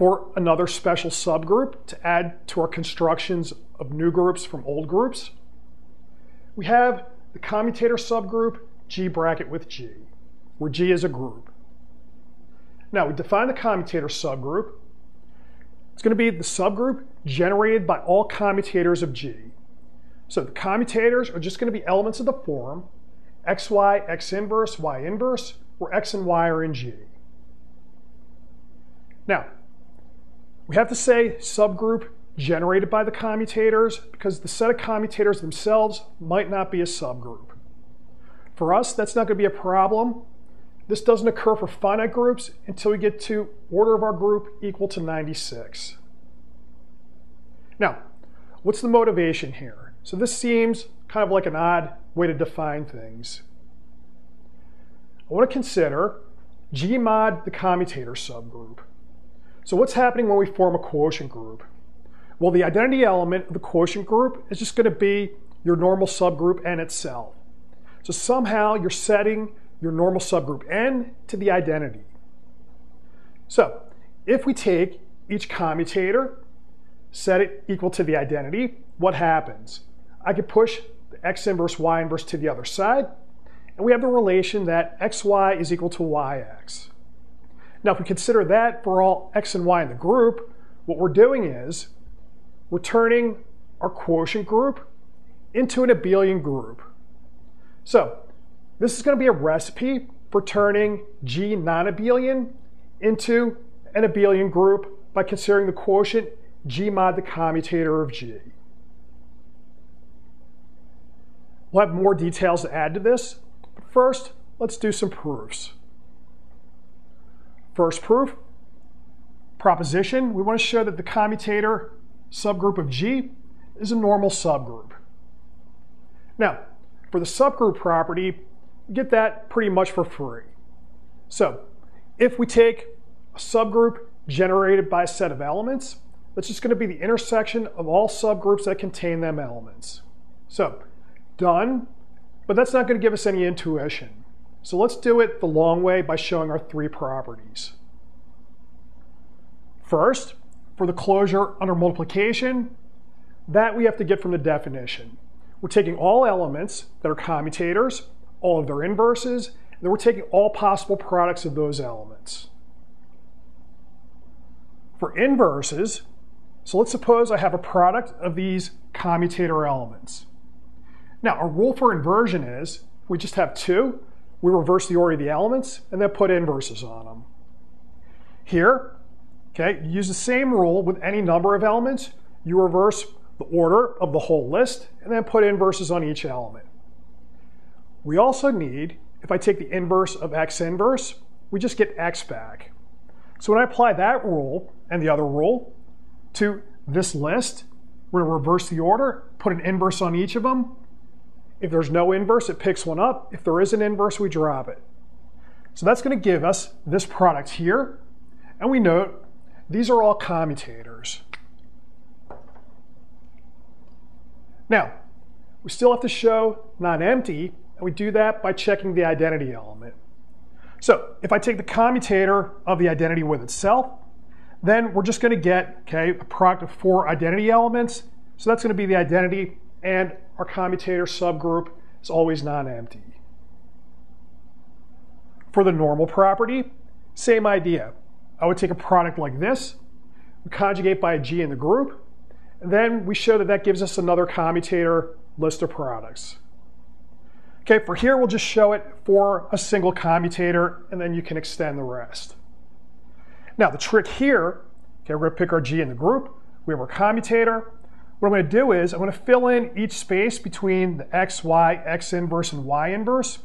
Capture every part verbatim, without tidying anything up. for another special subgroup to add to our constructions of new groups from old groups. We have the commutator subgroup G bracket with G, where G is a group. Now we define the commutator subgroup. It's going to be the subgroup generated by all commutators of G. So the commutators are just going to be elements of the form xy, x inverse, y inverse, where x and y are in G. Now, we have to say subgroup generated by the commutators because the set of commutators themselves might not be a subgroup. For us, that's not going to be a problem. This doesn't occur for finite groups until we get to order of our group equal to ninety-six. Now, what's the motivation here? So this seems kind of like an odd way to define things. I want to consider G mod the commutator subgroup. So what's happening when we form a quotient group? Well, the identity element of the quotient group is just going to be your normal subgroup N itself. So somehow you're setting your normal subgroup N to the identity. So if we take each commutator, set it equal to the identity, what happens? I could push the x inverse, y inverse to the other side, and we have the relation that xy is equal to yx. Now if we consider that for all x and y in the group, what we're doing is we're turning our quotient group into an abelian group. So this is going to be a recipe for turning G non-abelian into an abelian group by considering the quotient G mod the commutator of G. We'll have more details to add to this, but first, let's do some proofs. First proof, proposition. We want to show that the commutator subgroup of G is a normal subgroup. Now, for the subgroup property, you get that pretty much for free. So, if we take a subgroup generated by a set of elements, that's just going to be the intersection of all subgroups that contain them elements. So, done, but that's not going to give us any intuition. So let's do it the long way by showing our three properties. First, for the closure under multiplication, that we have to get from the definition. We're taking all elements that are commutators, all of their inverses, and then we're taking all possible products of those elements. For inverses, so let's suppose I have a product of these commutator elements. Now, our rule for inversion is we just have two, we reverse the order of the elements, and then put inverses on them. Here, okay, you use the same rule with any number of elements. You reverse the order of the whole list, and then put inverses on each element. We also need, if I take the inverse of x inverse, we just get x back. So when I apply that rule and the other rule to this list, we're going to reverse the order, put an inverse on each of them. If there's no inverse, it picks one up. If there is an inverse, we drop it. So that's going to give us this product here. And we note these are all commutators. Now, we still have to show non-empty, and we do that by checking the identity element. So if I take the commutator of the identity with itself, then we're just going to get, okay, a product of four identity elements. So that's going to be the identity, and our commutator subgroup is always non-empty. For the normal property, same idea. I would take a product like this, we conjugate by a G in the group, and then we show that that gives us another commutator list of products. Okay, for here we'll just show it for a single commutator, and then you can extend the rest. Now the trick here, okay, we're going to pick our G in the group, we have our commutator. What I'm going to do is I'm going to fill in each space between the x, y, x inverse, and y inverse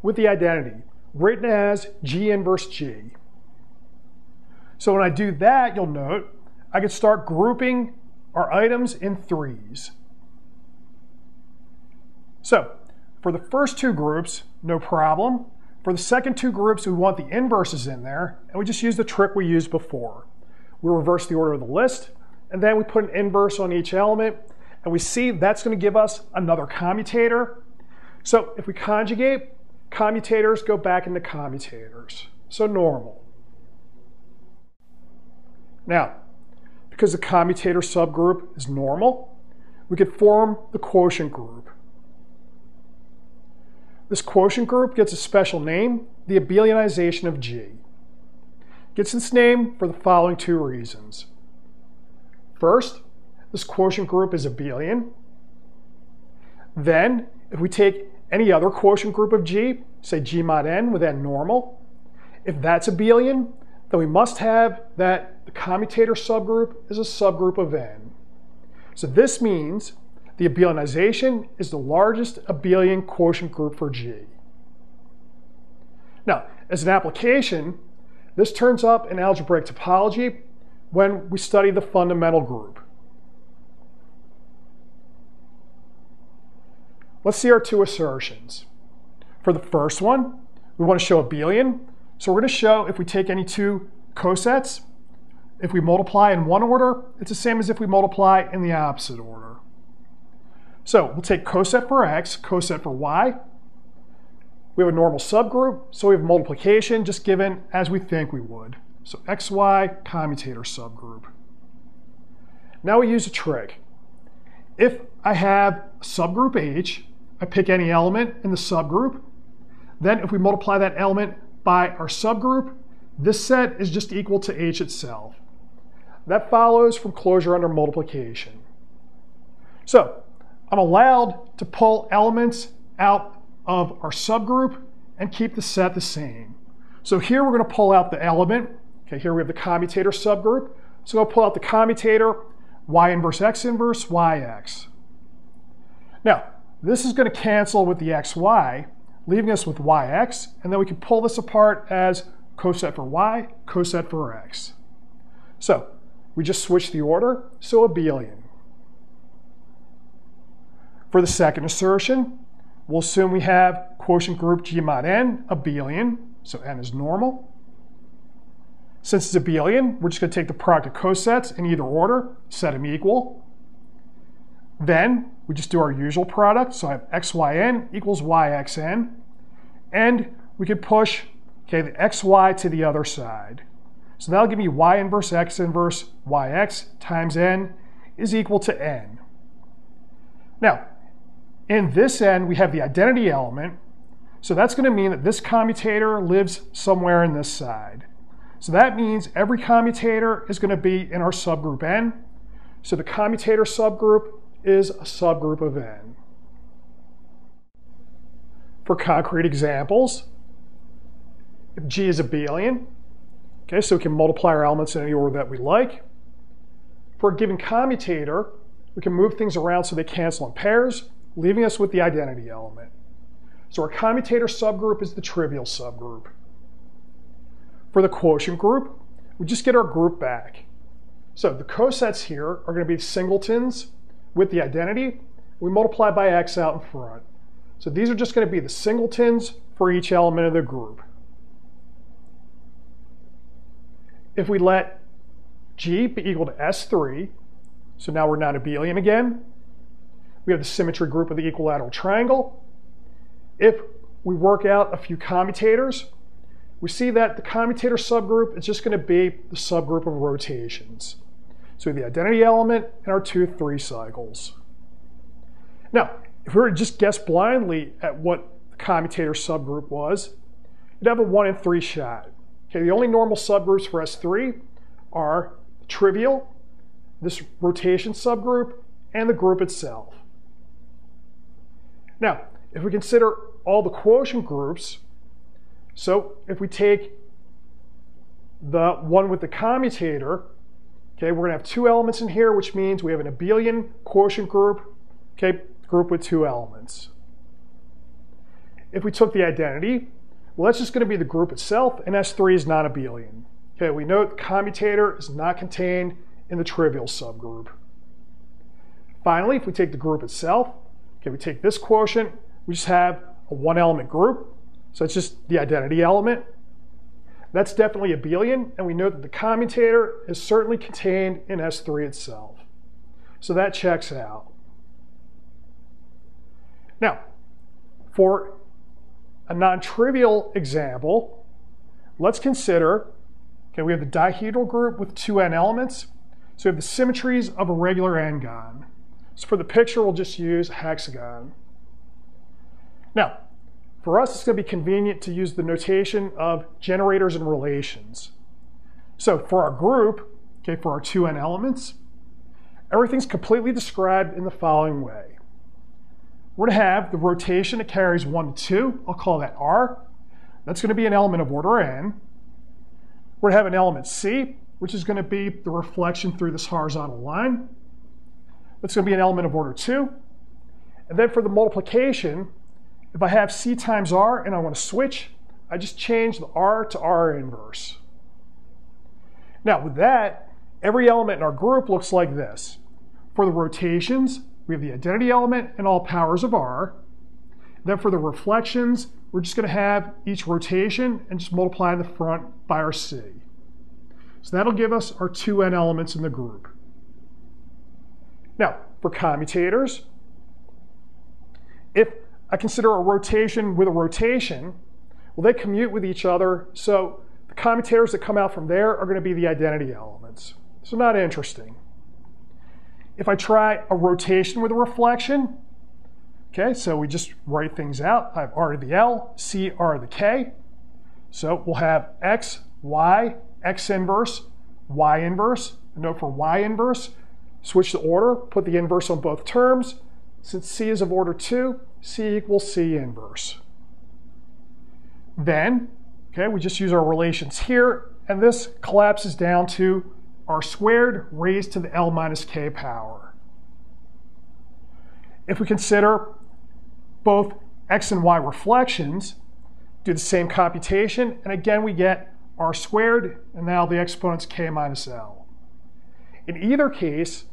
with the identity, written as G inverse G. So when I do that, you'll note, I can start grouping our items in threes. So for the first two groups, no problem. For the second two groups, we want the inverses in there, and we just use the trick we used before. We reverse the order of the list, and then we put an inverse on each element, and we see that's going to give us another commutator. So if we conjugate, commutators go back into commutators. So normal. Now, because the commutator subgroup is normal, we could form the quotient group. This quotient group gets a special name, the abelianization of G. It gets its name for the following two reasons. First, this quotient group is abelian. Then, if we take any other quotient group of G, say G mod n with n normal, if that's abelian, then we must have that the commutator subgroup is a subgroup of n. So this means the abelianization is the largest abelian quotient group for G. Now, as an application, this turns up in algebraic topology when we study the fundamental group. Let's see our two assertions. For the first one, we want to show abelian. So we're going to show if we take any two cosets, if we multiply in one order, it's the same as if we multiply in the opposite order. So we'll take coset for x, coset for y. We have a normal subgroup, so we have multiplication just given as we think we would. So xy commutator subgroup. Now we use a trick. If I have subgroup H, I pick any element in the subgroup. Then if we multiply that element by our subgroup, this set is just equal to H itself. That follows from closure under multiplication. So I'm allowed to pull elements out of our subgroup and keep the set the same. So here we're going to pull out the element. Okay, here we have the commutator subgroup. So I'll pull out the commutator, y inverse x inverse, yx. Now, this is going to cancel with the xy, leaving us with yx, and then we can pull this apart as coset for y, coset for x. So, we just switch the order, so abelian. For the second assertion, we'll assume we have quotient group G mod n, abelian, so n is normal. Since it's abelian, we're just going to take the product of cosets in either order, set them equal. Then we just do our usual product, so I have xyn equals yxn, and we could push okay, the xy to the other side. So that'll give me y inverse x inverse yx times n is equal to n. Now, in this n, we have the identity element, so that's going to mean that this commutator lives somewhere in this side. So that means every commutator is going to be in our subgroup n. So the commutator subgroup is a subgroup of n. For concrete examples, if G is abelian, okay, so we can multiply our elements in any order that we like. For a given commutator, we can move things around so they cancel in pairs, leaving us with the identity element. So our commutator subgroup is the trivial subgroup. For the quotient group, we just get our group back. So the cosets here are going to be singletons with the identity. We multiply by x out in front. So these are just going to be the singletons for each element of the group. If we let G be equal to S three, so now we're not abelian again, we have the symmetry group of the equilateral triangle. If we work out a few commutators, we see that the commutator subgroup is just going to be the subgroup of rotations. So we have the identity element in our two, three cycles. Now, if we were to just guess blindly at what the commutator subgroup was, you'd have a one in three shot. Okay, the only normal subgroups for S three are trivial, this rotation subgroup, and the group itself. Now, if we consider all the quotient groups, so if we take the one with the commutator, okay, we're going to have two elements in here, which means we have an abelian quotient group, okay, group with two elements. If we took the identity, well, that's just going to be the group itself, and S three is not abelian. Okay, we note the commutator is not contained in the trivial subgroup. Finally, if we take the group itself, okay, we take this quotient, we just have a one-element group. So it's just the identity element. That's definitely abelian, and we know that the commutator is certainly contained in S three itself. So that checks out. Now, for a non-trivial example, let's consider Okay, we have the dihedral group with two n elements. So we have the symmetries of a regular n-gon. So for the picture, we'll just use a hexagon. Now, for us, it's going to be convenient to use the notation of generators and relations. So for our group, okay, for our two n elements, everything's completely described in the following way. We're going to have the rotation that carries one to two. I'll call that r. That's going to be an element of order n. We're going to have an element c, which is going to be the reflection through this horizontal line. That's going to be an element of order two. And then for the multiplication, if I have c times r and I want to switch, I just change the r to r inverse. Now with that, every element in our group looks like this. For the rotations, we have the identity element and all powers of r. Then for the reflections, we're just going to have each rotation and just multiply the front by our c. So that'll give us our two n elements in the group. Now, for commutators, if I consider a rotation with a rotation, well, they commute with each other, so the commutators that come out from there are going to be the identity elements. So not interesting. If I try a rotation with a reflection, okay, so we just write things out. I have r to the l, c r to the k. So we'll have x, y, x inverse, y inverse. Note for y inverse, switch the order, put the inverse on both terms. Since c is of order two, c equals c inverse. Then, okay, we just use our relations here, and this collapses down to r squared raised to the l minus k power. If we consider both x and y reflections, do the same computation, and again we get r squared, and now the exponent's k minus l. In either case,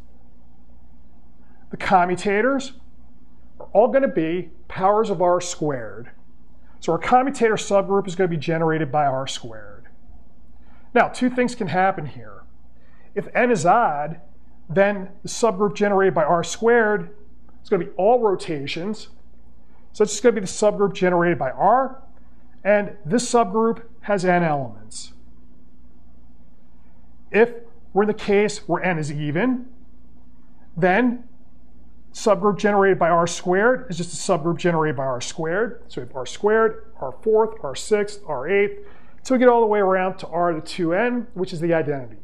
the commutators are all going to be powers of r squared. So our commutator subgroup is going to be generated by r squared. Now, two things can happen here. If n is odd, then the subgroup generated by r squared is going to be all rotations. So it's just going to be the subgroup generated by r, and this subgroup has n elements. If we're in the case where n is even, then subgroup generated by r squared is just a subgroup generated by r squared. So we have r squared, r fourth, r sixth, r eighth. So we get all the way around to r to the two n, which is the identity.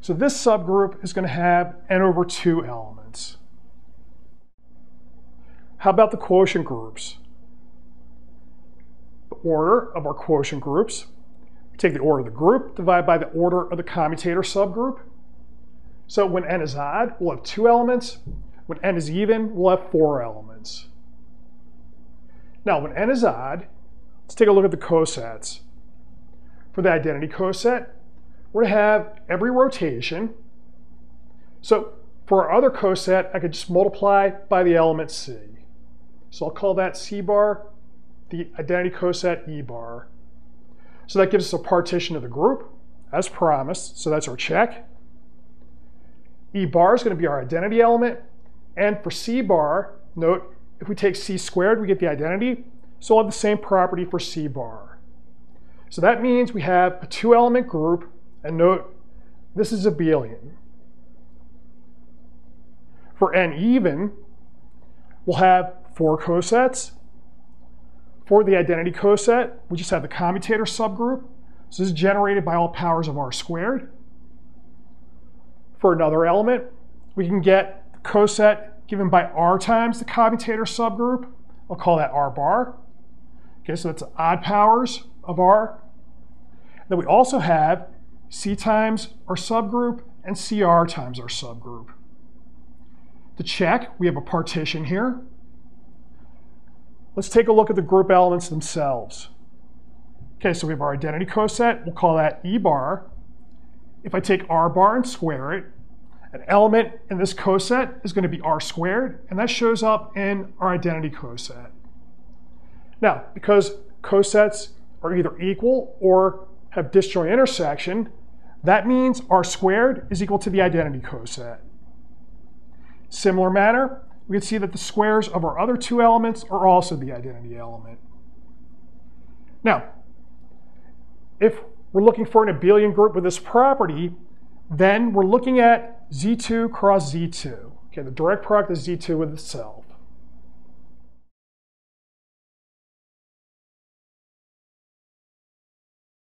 So this subgroup is going to have n over two elements. How about the quotient groups? The order of our quotient groups. We take the order of the group, divide by the order of the commutator subgroup. So when n is odd, we'll have two elements. When n is even, we'll have four elements. Now, when n is odd, let's take a look at the cosets. For the identity coset, we're going to have every rotation. So for our other coset, I could just multiply by the element c. So I'll call that c bar, the identity coset e bar. So that gives us a partition of the group, as promised. So that's our check. E bar is going to be our identity element. And for c bar, note, if we take c squared, we get the identity. So we'll have the same property for c bar. So that means we have a two-element group, and note, this is abelian. For n even, we'll have four cosets. For the identity coset, we just have the commutator subgroup. So this is generated by all powers of r squared. For another element, we can get coset given by r times the commutator subgroup. I'll call that r bar. Okay, so that's odd powers of r. Then we also have c times our subgroup and cr times our subgroup. To check, we have a partition here. Let's take a look at the group elements themselves. Okay, so we have our identity coset. We'll call that e bar. If I take r bar and square it, an element in this coset is going to be r squared, and that shows up in our identity coset. Now, because cosets are either equal or have disjoint intersection, that means r squared is equal to the identity coset. Similar manner, we can see that the squares of our other two elements are also the identity element. Now, if we're looking for an abelian group with this property, then we're looking at Z two cross Z two. Okay, the direct product is Z two with itself.